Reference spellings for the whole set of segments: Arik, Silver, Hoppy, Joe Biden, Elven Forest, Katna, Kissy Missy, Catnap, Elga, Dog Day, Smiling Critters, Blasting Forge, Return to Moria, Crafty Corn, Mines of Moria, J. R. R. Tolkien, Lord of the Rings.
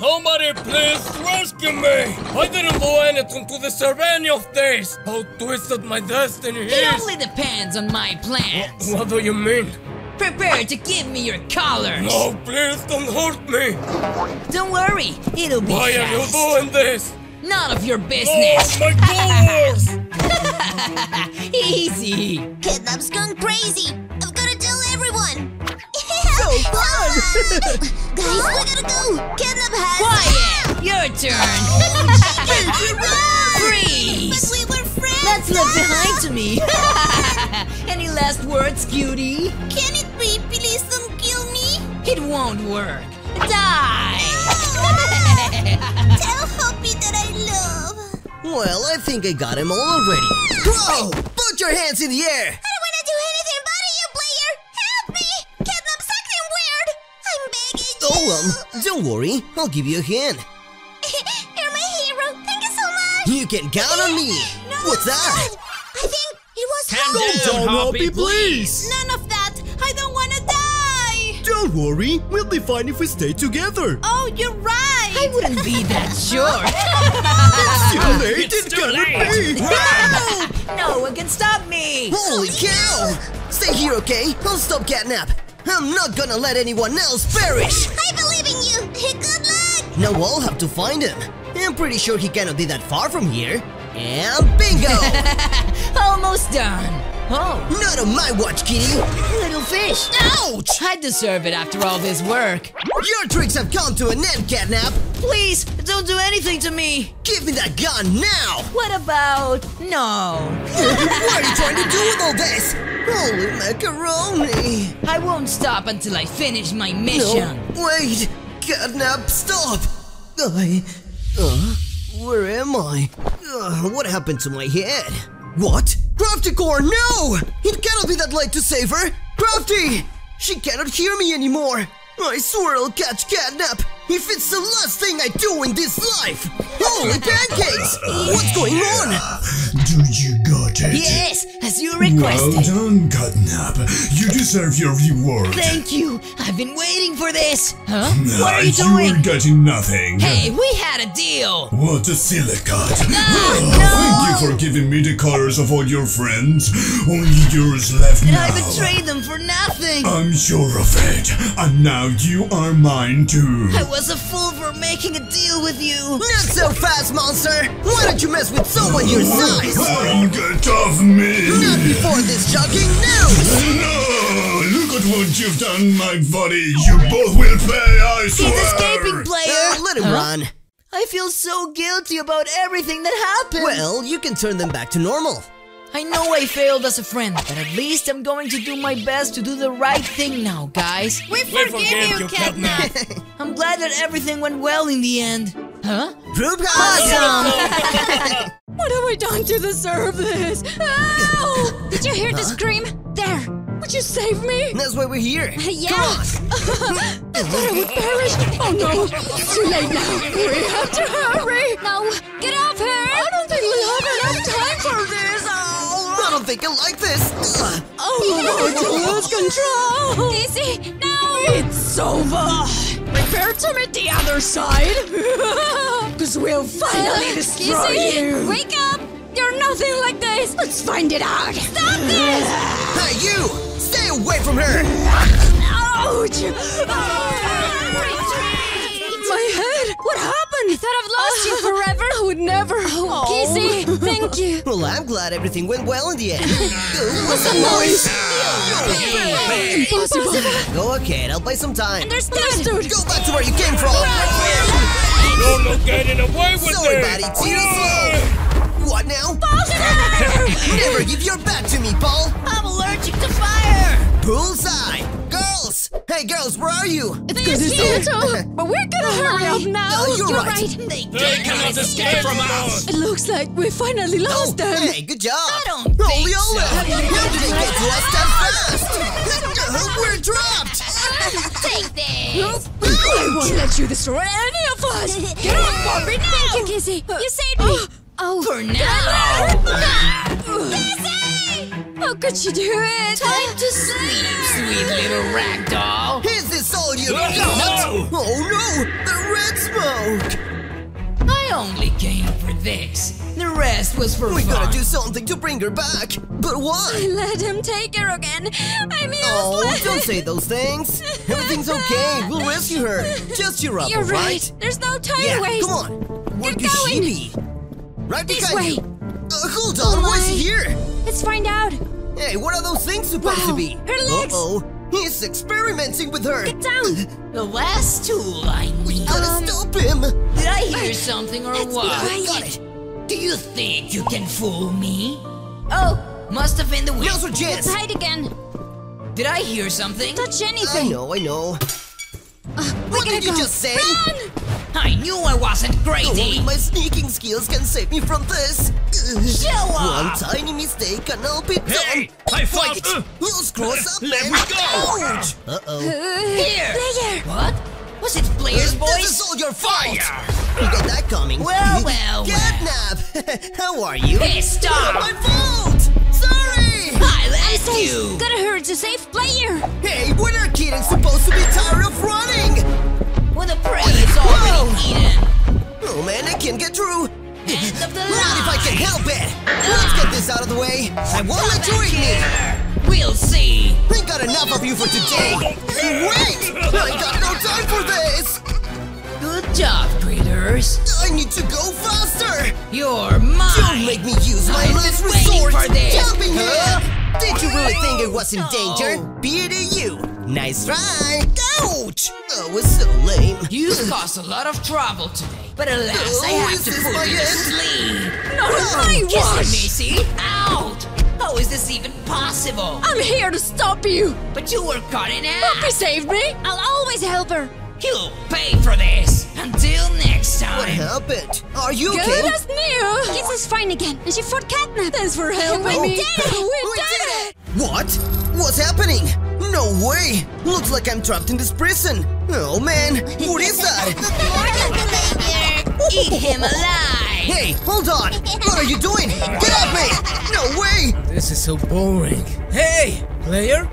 Somebody please rescue me! I didn't do anything to deserve any of this! How twisted my destiny is! It only depends on my plans! What do you mean? Prepare to give me your collars! No, please don't hurt me! Don't worry, it'll be Why fast. Are you doing this? None of your business! Oh, my collars! Easy! Catnap's gone crazy! I've gotta tell everyone! So fun! Guys, we gotta go! Catnap has... Quiet! Your turn! Freeze! But we were friends! That's left behind to me! Any last words, cutie? Can it be? Please don't kill me! It won't work! Die! Tell Hoppy that I love! Well, I think I got him all already! Whoa! Put your hands in the air! Don't worry, I'll give you a hand. You're my hero, thank you so much! You can count on me! No, what's that? God. I think it was Calm down, Hoppy, please! None of that! I don't want to die! Don't worry, we'll be fine if we stay together! Oh, you're right! I wouldn't be that sure! It's too late! Wow. No one can stop me! Holy cow! Stay here, okay? I'll stop Catnap! I'm not gonna let anyone else perish! I believe in you! Good luck! Now I'll have to find him. I'm pretty sure he cannot be that far from here. And bingo! Almost done! Oh! Not on my watch, kitty! Little fish! Ouch! I deserve it after all this work. Your tricks have come to an end, Catnap! Please, don't do anything to me! Give me that gun now! What about... no! What are you trying to do with all this? Holy macaroni! I won't stop until I finish my mission! No, wait! Catnap, stop! Where am I? What happened to my head? What? Crafty Corn, no! It cannot be that late to save her! Crafty! She cannot hear me anymore! I swear I'll catch Catnap if it's the last thing I do in this life! Holy pancakes! What's going on? Do you got it? Yes, as you requested. Well done, Catnap. You deserve your reward. Thank you. I've been waiting for this. Huh? What are you doing? You were getting nothing. Hey, we had a deal. What a silly cut. No! Thank you for giving me the colors of all your friends. Only yours left now. And I betrayed them for nothing. I'm sure of it. And now you are mine too. I was a fool for making a deal with you. Not so fast, monster. Why don't you mess with someone your size? Get off me! Not before this jogging, no! No! Look at what you've done, my buddy! You both will pay, I swear! He's escaping, player! Let him run! I feel so guilty about everything that happened! Well, you can turn them back to normal. I know I failed as a friend, but at least I'm going to do my best to do the right thing now, guys. We forgive you, Katna! I'm glad that everything went well in the end. Huh? Awesome! What have I done to deserve this? Ow! Did you hear the scream? There! Would you save me? That's why we're here. Yeah. I thought I would perish. Oh no! It's too late now. We have to hurry. No, get off here! I don't think we have enough time for this. Oh. I don't think I like this. Oh no! To lose control. Easy. No. It's over. Prepare to meet the other side, because we'll finally destroy you! Wake up! You're nothing like this! Let's find it out! Stop this! Hey, you! Stay away from her! Ouch! Retreat! My head! What happened? I thought I've lost you forever! I would never! Oh, Kissy, thank you! Well, I'm glad everything went well in the end. What's the noise? Impossible! Go ahead, I'll buy some time. Understood! Go back to where you came from! You're not getting away with it! Sorry, buddy, too slow! What now? Never give your back to me, Paul! I'm allergic to fire! Bullseye! Girls! Hey, girls, where are you? It's good to see you, but we're gonna hurry up now! You're right! They cannot escape from us! It looks like we finally lost them! Hey, good job! I don't think so! How did they get to us that fast? We're trapped! Take this! I won't let you destroy any of us! Get off, Bobby, now! Thank you, Kissy! You saved me! For now! Kissy! How could she do it? Time to sleep, sweet little ragdoll! Is this all you got? Oh no! The red smoke! out. I only came for this. The rest was for fun. We gotta do something to bring her back. But why? I let him take her again. I'm useless. Oh, don't say those things. Everything's okay. We'll rescue her. Just cheer up, right? There's no time to waste. Yeah, come on. Where could she be? Right behind you. Hold on. Why is he here? Let's find out. Hey, what are those things supposed to be? Her legs. He's experimenting with her! Get down! The last tool I need. We gotta stop him! Did I hear something or what? Got it! Do you think you can fool me? Oh, must have been the wind. Now's our chance! Let's hide again! Did I hear something? Touch anything! I know. What did you just say? Run! I knew I wasn't crazy! Only my sneaking skills can save me from this! Show up! One tiny mistake and I'll be done! I fight! Let's cross up, man! Let me go! Ouch! Here! Player! What? Was it players, boys? This is all your fault! You got that coming! Well... Catnap! How are you? Pissed off! My fault! Sorry! I left you! Gotta hurry to save player! Hey, we're not kidding! Supposed to be tired of running! When the prey is already eaten. Oh man, I can't get through. End of the line. If I can help it. Let's get this out of the way. I won't let you eat me. We'll see. We got enough of you for today. Wait! I got no time for this. Good job, critters. I need to go faster. You're mine. Don't make me use my last resort. Jump in here. Did you really think it was in danger? Pity you. Nice try! Ouch! That was so lame. You caused a lot of trouble today, but alas, I have to put you to sleep. No, Kissy Missy, out! How is this even possible? I'm here to stop you. But you were caught in act. Hoppy saved me. I'll always help her. You'll pay for this. Until next time. What happened? Are you okay? Good as new. Kissy's fine again, and she fought Katna. Thanks for helping me. We did it! We did it! What? What's happening? No way! Looks like I'm trapped in this prison! Oh man, what is that? Eat him alive! Hey, hold on! What are you doing? Get off me! No way! This is so boring. Hey, player?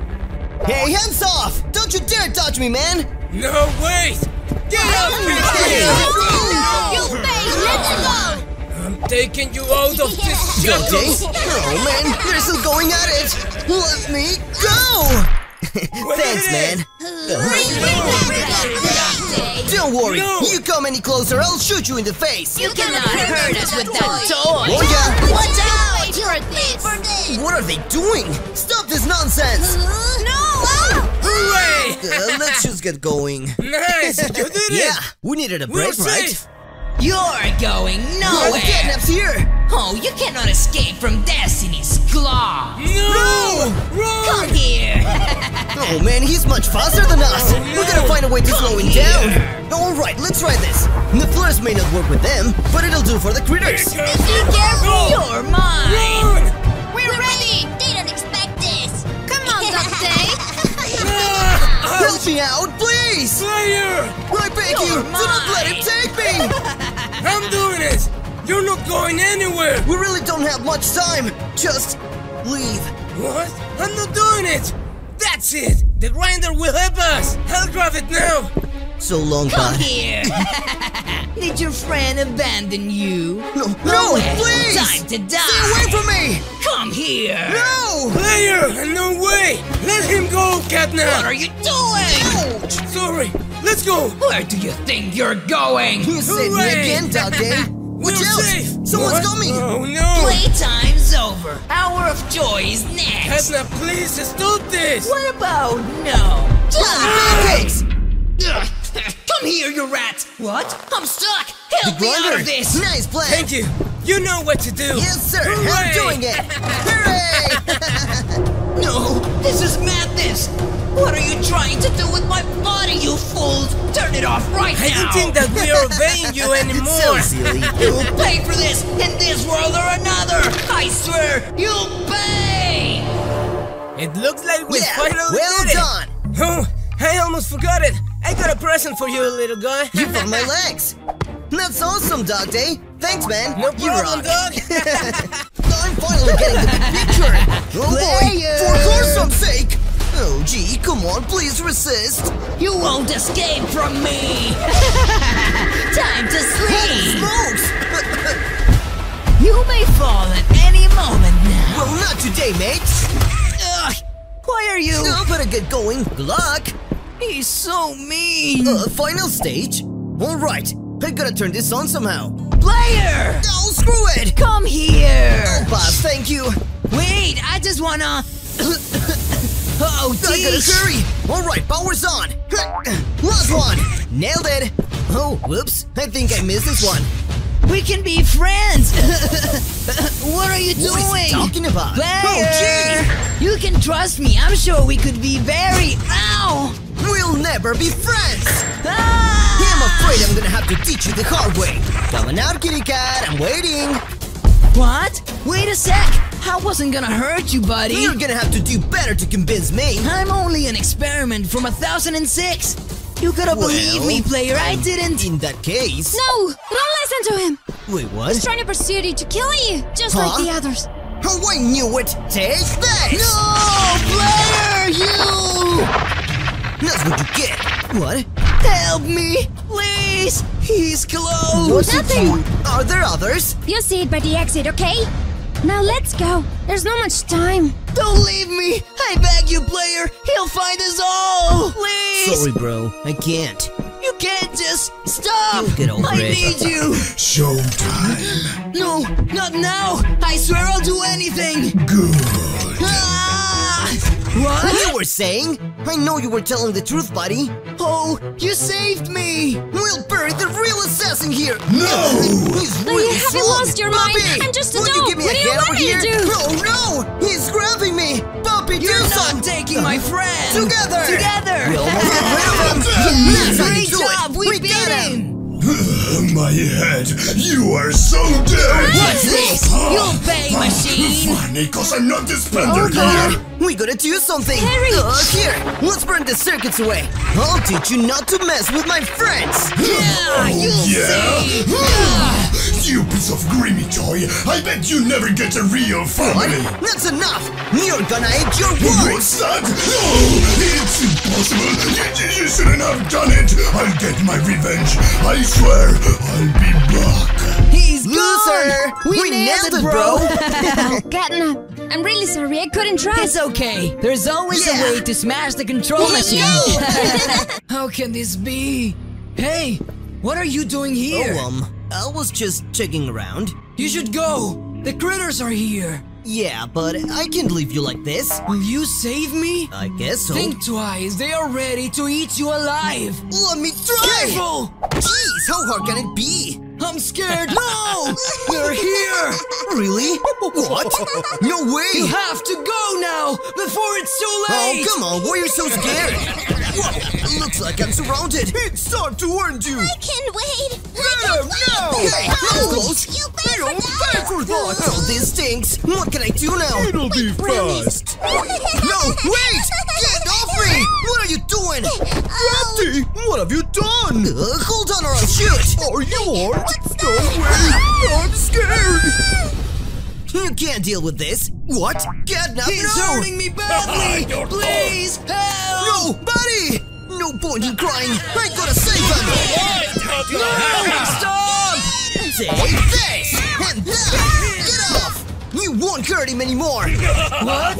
Hey, hands off! Don't you dare touch me, man! No, wait! Get off me! You face! Let him go! I'm taking you out of this shuttle! Oh man, they're still going at it! Let me go! Thanks, man! Don't worry, you come any closer, I'll shoot you in the face! You cannot hurt us with that toy! Oh yeah! Watch out! You're a thief for this! What are they doing? Stop this nonsense! No! Hooray! Let's just get going. Nice! You did it! Yeah, we needed a break, right? You're going nowhere! Catnap's here! Oh, you cannot escape from Destiny's claw! No! Run! Come here! Oh man, he's much faster than us! We're gonna find a way to slow him down! Alright, let's try this! The flares may not work with them, but it'll do for the critters! Be careful! You're mine! Run! We're ready! They don't expect this! Come on, Dog Day! Help me out, please! Player! I beg you! Do not let him take me! I'm doing it! You're not going anywhere! We really don't have much time! Just... leave. What? I'm not doing it! That's it! The grinder will help us! I'll grab it now! So long, Come here! Did your friend abandon you? No, please! Time to die! Stay away from me! Come here! No! Player! No way! Let him go, Katna! What are you doing? Ouch! Sorry! Let's go! Where do you think you're going? You saved me again, Dog Day! Watch out! Someone's coming! Oh no! Playtime's over! Hour of joy is next! Katna, please stop this! What about no? Just Come here, you rat! What? I'm stuck! Help me out of this! Nice play! Thank you! You know what to do! Yes, sir! I'm doing it! Hooray! No! This is madness! What are you trying to do with my body, you fools? Turn it off right now! I don't think that we are obeying you anymore! So silly! You'll pay for this, in this world or another! I swear, you'll pay! It looks like we finally did it! Well done! Oh, I almost forgot it! I got a present for you, little guy! You found my legs! That's awesome, Dog Day! Thanks, man! No problem, dog! I'm finally getting the picture! Oh boy! For Corson's sake! Oh gee, come on, please resist! You won't escape from me! Time to Hey, mates! Ugh, why are you? No, better get going. Good luck. He's so mean. Final stage? Alright, I gotta turn this on somehow. Player! Oh, screw it! Come here! Oh, Bob, thank you. Wait, I just wanna... Uh-oh, I gotta hurry! Alright, power's on! Last one! Nailed it! Oh, whoops, I think I missed this one. We can be friends! What are you doing? What is he talking about? Player! Oh, gee! You can trust me, I'm sure we could be very... Ow! We'll never be friends! Ah! I'm afraid I'm gonna have to teach you the hard way. Coming out, kitty cat, I'm waiting! What? Wait a sec! I wasn't gonna hurt you, buddy! You're gonna have to do better to convince me! I'm only an experiment from 1006! You gotta believe me, player, I didn't! In that case... No! Don't listen to him! Wait, what? He's trying to pursue you to kill you, just like the others. Oh, I knew it! Take this! No! Player, you! That's what you get! What? Help me! Please! He's close! What's nothing! Are there others? You'll see it by the exit, okay? Now let's go. There's not much time. Don't leave me! I beg you, player! He'll find us all! Please! Sorry, bro. I can't. You can't just... Stop! I need you! Showtime! No, not now! I swear I'll do anything! Good! Ah! What? You were saying? I know you were telling the truth, buddy. Oh, you saved me! We'll bury the real assassin here! No! He's really slow! You lost your mind! I'm just a dog! What do you want me to do? Oh no! He's grabbing me! Puppy, do something! You're not taking my friend! Together! Together! We'll get rid of him! Yes, great job! We beat him! My head! You are so dead! What's this? You'll pay, machine! Funny, because I'm not this spender here! We gotta do something! Harry! Here, let's burn the circuits away! I'll teach you not to mess with my friends! Yeah, you'll see! You piece of grimy toy! I bet you never get a real family! What? That's enough! You're gonna eat your words! What's that? No! It's impossible! You shouldn't have done it! I'll get my revenge! I swear, I'll be back! He's loser! We nailed it, bro! Katna, I'm really sorry, I couldn't try! It's okay! There's always a way to smash the control machine! How can this be? Hey, what are you doing here? Oh, I was just checking around. You should go! The critters are here! Yeah, but I can't leave you like this. Will you save me? I guess so. Think twice, they are ready to eat you alive! Let me try! Careful! Jeez, how hard can it be? I'm scared! No! They're here! Really? What? No way! You have to go now! Before it's too late! Oh, come on! Why are you so scared? Whoa! Looks like I'm surrounded! It's time to warn you! I can't wait! No! Oh, this stinks! What can I do now? It'll be fast! No! Wait! Get off me! What are you doing? Crafty! What have you done? Hold on or I'll shoot! Are you armed? Don't wait! I'm scared! You can't deal with this! What? Catnap! He's hurting me badly! Please! Help! No! Buddy! No point in crying! I gotta save him! No! Stop! Take this! And that! Get off! You won't hurt him anymore! What?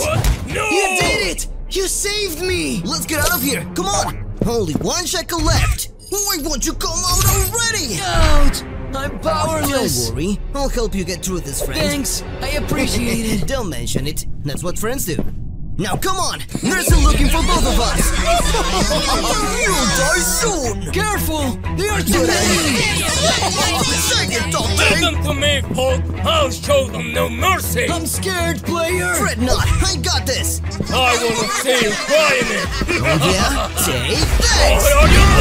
No! You did it! You saved me! Let's get out of here! Come on! Only one shackle left! Why won't you come out already? Out! I'm powerless! Don't worry, I'll help you get through this, friend. Thanks, I appreciate it. Don't mention it, that's what friends do. Now come on, they're still looking for both of us! You'll die soon! Careful, they are too late! Leave them to me, Paul! I'll show them no mercy! I'm scared, player! Fret not, I got this! I wanna see you trying it! Oh yeah? Take this!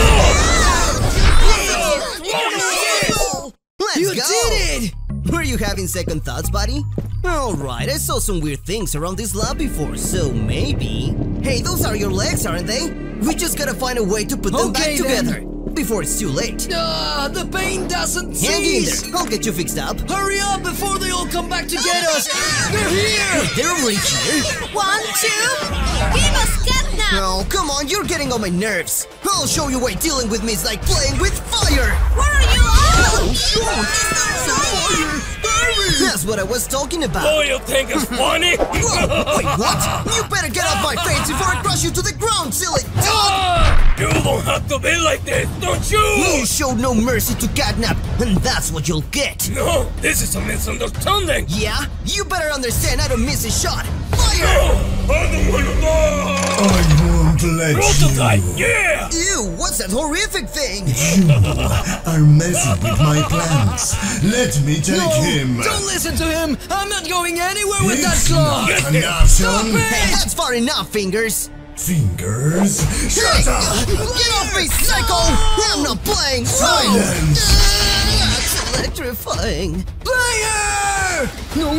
You did it! Were you having second thoughts, buddy? Alright, I saw some weird things around this lab before, so maybe... Hey, those are your legs, aren't they? We just gotta find a way to put them back together, before it's too late. The pain doesn't cease! Hang in there, I'll get you fixed up. Hurry up before they all come back to get us! They're here! They're right here! 1, 2... Give us Katna! No, come on, you're getting on my nerves! I'll show you why dealing with me is like playing with fire! Where are you all? That's what I was talking about. Oh, you think it's funny? Whoa, wait, what? You better get off my face before I crush you to the ground, silly dog! You don't have to be like this, don't you? You showed no mercy to Catnap, and that's what you'll get. No, this is a misunderstanding. Yeah? You better understand I don't miss a shot. Fire! No, I don't want to die! I won't let Prototype, you. Yeah! Ew, what's that horrific thing? You are messing with my plans. Let me take him. Don't listen to him. I'm not going anywhere with that song. Stop it! That's far enough, Fingers. Fingers? Shut up! Get off me, psycho! I'm not playing! Silence! That's electrifying. Player! No!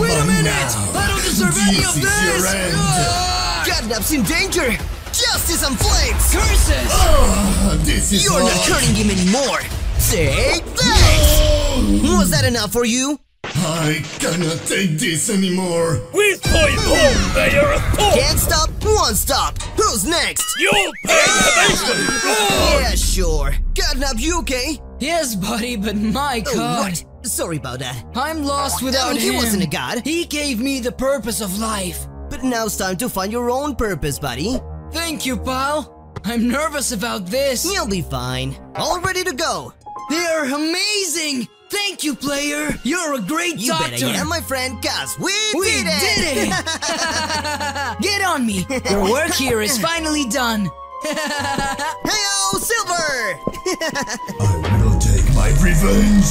Wait a minute! I don't deserve any of this! Catnap's in danger! Justice and flames! Curses! You're not hurting him anymore! Say thanks! No. Was that enough for you? I cannot take this anymore! We saw you all! They are a fool! Can't stop, won't stop! Who's next? You'll pay attention! Yeah, sure. Catnap, you okay? Yes, buddy, but my god... Oh, what? Sorry about that. I'm lost without him. He wasn't a god. He gave me the purpose of life. But now it's time to find your own purpose, buddy. Thank you, pal. I'm nervous about this. You'll be fine. All ready to go. They're amazing! Thank you, player! You're a great doctor! You bet I am, my friend, cuz we did it! Get on me! Your work here is finally done! Heyo, Silver! I will take my revenge!